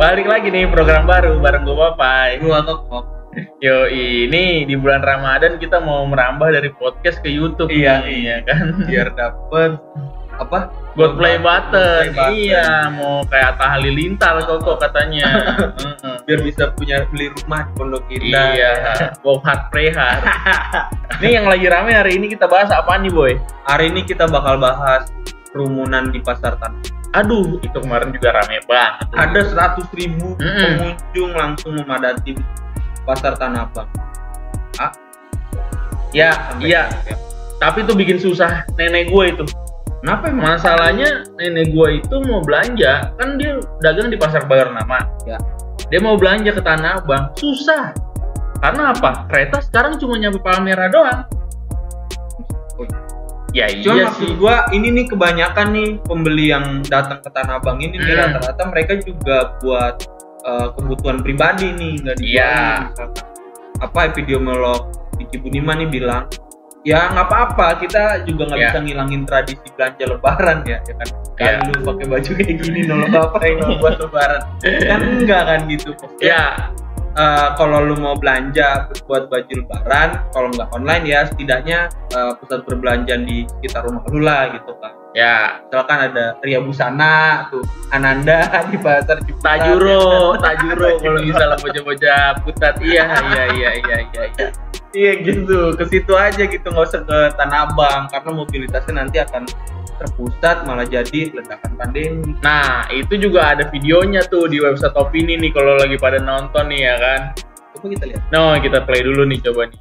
Balik lagi nih program baru bareng gue Papai. Gue Tokpok. Yo, ini di bulan Ramadan kita mau merambah dari podcast ke YouTube. Iya, nih, iya kan. Biar dapet apa? Buat play button. Iya, mau kayak Atta Halilintal kok katanya. Biar bisa punya beli rumah di pondok kita. Iya, Bohat Prehar. Nih yang lagi rame hari ini kita bahas apa nih, Boy? Hari ini kita bakal bahas kerumunan di Pasar Tanah. Aduh, itu kemarin juga rame banget. Ada 100.000 pengunjung langsung memadati Pasar Tanah Abang. Ah? Ya, iya. Ya. Tapi itu bikin susah nenek gue itu. Kenapa? Masalahnya nenek gue itu mau belanja, kan dia dagang di Pasar Bayoran nama. Ya. Dia mau belanja ke Tanah Abang, susah. Karena apa? Kereta sekarang cuma nyampe Palmerah doang. Ya, cuma iya maksud gue ini nih kebanyakan nih pembeli yang datang ke Tanah Abang ini nih rata-rata mereka juga buat kebutuhan pribadi nih, nggak dijual. Apa epidemiolog di Cibunimani bilang ya nggak apa-apa, kita juga nggak bisa ngilangin tradisi belanja Lebaran ya kan. Kalau lu pakai baju kayak gini nolong apa yang buat Lebaran kan enggak kan gitu. Ya kalau lu mau belanja buat baju Lebaran, kalau nggak online ya setidaknya pusat perbelanjaan di sekitar rumah lu lah gitu kan. Ya, misalkan ada Ria Busana tuh, Ananda di Pasar Tajuro kalau misalnya bocah-bocah putat. Iya. Iya gitu, ke situ aja gitu, nggak usah ke Tanah Abang karena mobilitasnya nanti akan terpusat malah jadi ledakan pandemi. Nah, itu juga ada videonya tuh di website Opini nih kalau lagi pada nonton nih ya kan. Coba kita lihat. No, kita play dulu nih coba nih.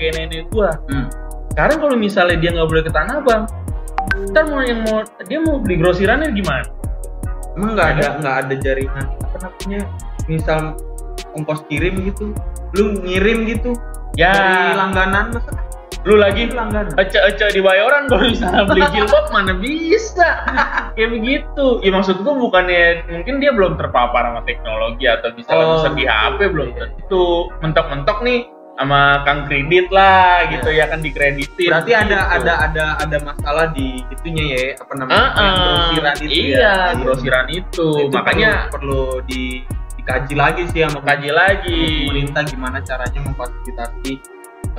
Kayak nenek gua. Sekarang kalau misalnya dia nggak boleh ke Tanah Abang, ntar dia mau beli grosirannya gimana? Emang nggak ada jaringan apa namanya? Misal ongkos kirim gitu, lu ngirim gitu, ya dari langganan masa? Lu lagi langganan? Ece di Bayoran kalau misalnya beli jilbab mana bisa? Kayak begitu. Ya maksud gua bukannya mungkin dia belum terpapar sama teknologi atau misalnya bisa di HP belum tentu. Mentok-mentok nih sama kang kredit lah gitu ya kan, dikreditin. Berarti ada masalah di itunya ya, apa namanya? Grosiran itu. Iya, ya, grosiran itu. Makanya perlu dikaji lagi sih, sama kaji lagi. Pemerintah gimana caranya memfasilitasi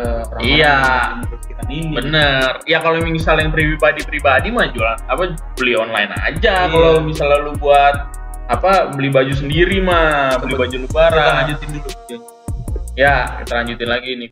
orang-orang yang grosiran ini. Bener. Ya kalau misalnya yang pribadi mah jualan apa beli online aja. Kalau misalnya lu buat apa beli baju sendiri mah, beli baju Lebaran. Kita lanjutin dulu. Ya, kita lanjutin lagi nih.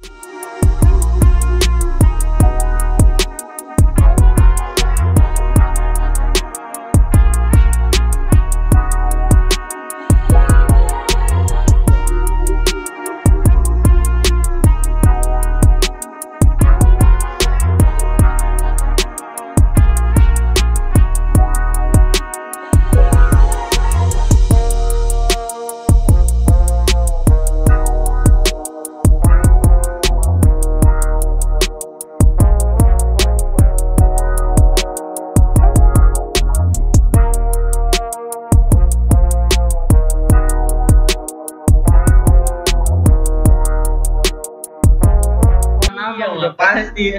Pasti.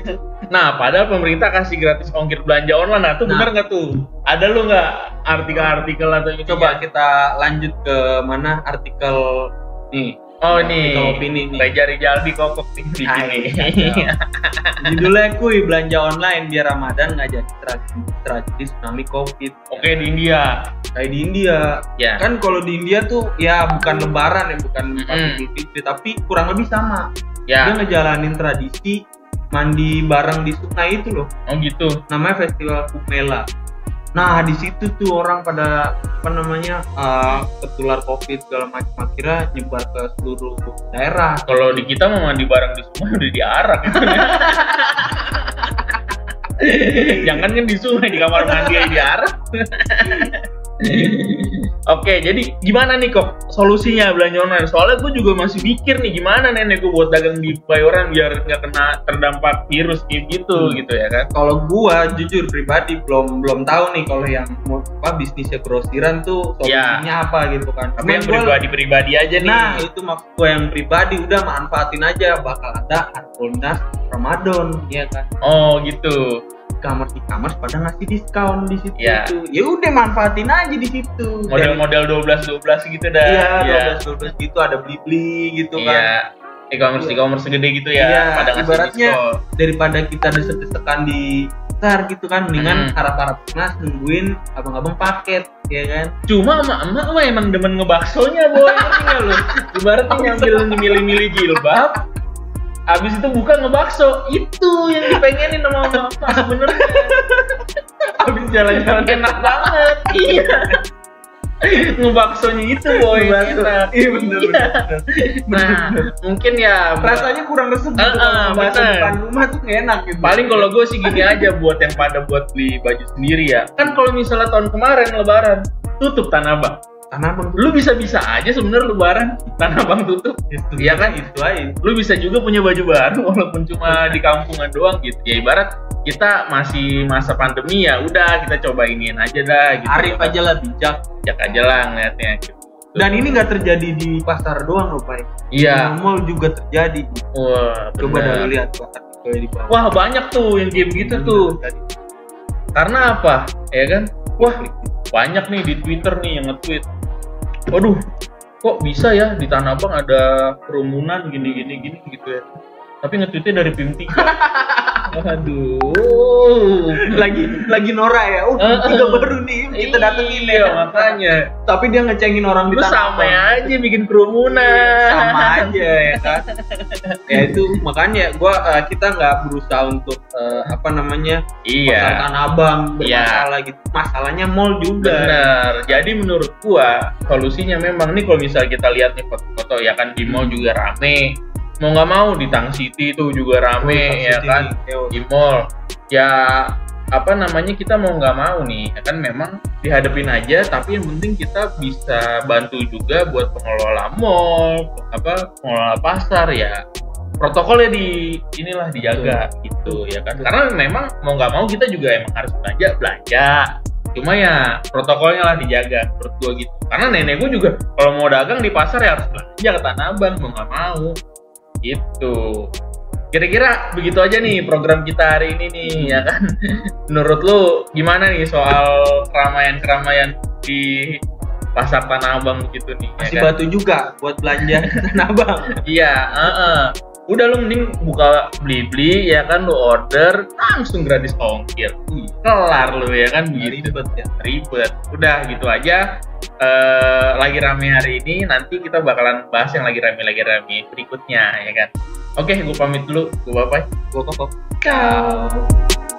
Nah, padahal pemerintah kasih gratis ongkir belanja online. Nah, itu benar nggak tuh? Ada lu nggak artikel-artikel atau ini? Coba kita lanjut ke mana artikel nih? Oh, nih. Opini nih. Jari-jari kokok di sini. Judulnya kuy belanja online biar Ramadan nggak jadi tragedi tsunami Covid. Oke, di India. Kayak di India. Ya. Kan kalau di India tuh ya bukan Lebaran ya, bukan Idul Fitri, tapi kurang lebih sama. Ya. Dia ngejalanin tradisi mandi bareng di sungai itu loh. Oh gitu. Namanya Festival Kupela. Nah di situ tuh orang pada apa namanya tertular Covid segala macam, akhirnya nyebar ke seluruh daerah. Kalau di kita mau mandi bareng di sungai udah diarak. Jangan kan di sungai, di kamar mandi aja diarak. Oke, jadi gimana nih kok solusinya belanja online? Soalnya gue juga masih mikir nih gimana nenek gue buat dagang di Bayoran biar nggak kena terdampak virus gitu gitu ya kan? Kalau gue jujur pribadi belum tahu nih kalau yang apa bisnisnya grosiran tuh solusinya ya, apa gitu kan? Tapi yang pribadi aja nih. Nah itu maksud gue yang pribadi udah manfaatin aja, bakal ada harbolnas Ramadan ya kan? Oh gitu. E-commerce pada ngasih diskon di situ ya. Ya udah manfaatin aja di situ. Model-model 12-12 gitu dah. Iya, 12-12 gitu ada Blibli gitu ya, kan. E-commerce segede gitu ya, ya pada ngasih diskon. Daripada kita desek-desekan di tar gitu kan, mendingan harap-harap mas nungguin abang-abang paket ya kan. Cuma emak emang demen ngebaksonya boy. Ngerti lu? Ibaratnya ngambil milih-milih jilbab. Abis itu buka ngebakso, itu yang dipengenin sama bapak sebenernya. Abis jalan-jalan enak banget. Iya, ngebaksonya itu boy, ngebakso. Enak. Iya bener. Nah mungkin ya rasanya kurang resep gitu kalau ngebakso depan rumah tuh gak enak gitu. Paling kalau gue sih gini aja buat yang pada buat beli baju sendiri ya. Kan kalau misalnya tahun kemarin lebaran tutup Tanah Abang. Lu bisa-bisa aja sebenarnya lebaran Tanah Abang tutup. Iya kan itu aja. Lu bisa juga punya baju baru walaupun cuma di kampungan doang gitu. Ya ibarat kita masih masa pandemi ya udah kita coba ingin aja dah gitu. Arif aja lah, bijak aja lah ngeliatnya gitu. Dan ini nggak terjadi di pasar doang loh Pak. Iya. Mall juga terjadi. Wah, coba dah lihat pasar di bawah. Wah, banyak tuh yang game gitu tuh. Karena apa? Ya kan? Wah, banyak nih di Twitter nih yang nge-tweet. Waduh, kok bisa ya di Tanah Abang ada kerumunan gini gitu ya. Tapi nge-tweetnya dari Pim 3. Aduh. Lagi Nora ya. Pim 3 baru nih kita datengin ya makanya. Tapi dia ngecengin orang di Tanah Abang. Sama aja bikin kerumunan. Sama aja ya kan. Ya itu makanya kita nggak berusaha untuk Pasar Tanah Abang bermasalah gitu. Masalahnya mall juga. Bener. Jadi menurut gua solusinya memang nih kalau misalnya kita lihat nih foto-foto ya kan di mall juga rame. Mau nggak mau di Tang City itu juga rame ya kan di mall ya kita mau nggak mau nih ya kan memang dihadapin aja, tapi yang penting kita bisa bantu juga buat pengelola mall pengelola pasar ya protokolnya dijaga gitu ya kan karena memang mau nggak mau kita juga emang harus belanja. Cuma ya protokolnya lah dijaga menurut gua gitu karena nenek gua juga kalau mau dagang di pasar ya harus belanja ke Tanah Abang mau nggak mau gitu. Kira-kira begitu aja nih program kita hari ini nih ya kan. Menurut lu gimana nih soal keramaian di pasar Tanah Abang gitu nih? Masih ya kan? Batu juga buat belanja Tanah Abang. Iya. Udah lu mending buka Blibli ya kan, lu order langsung gratis ongkir. Kelar lu ya kan, begitu. Ribet. Udah gitu aja. Lagi rame hari ini, nanti kita bakalan bahas yang lagi rame berikutnya ya kan. Oke, gue pamit dulu, gue Bapak, gue Kokok. Ciao.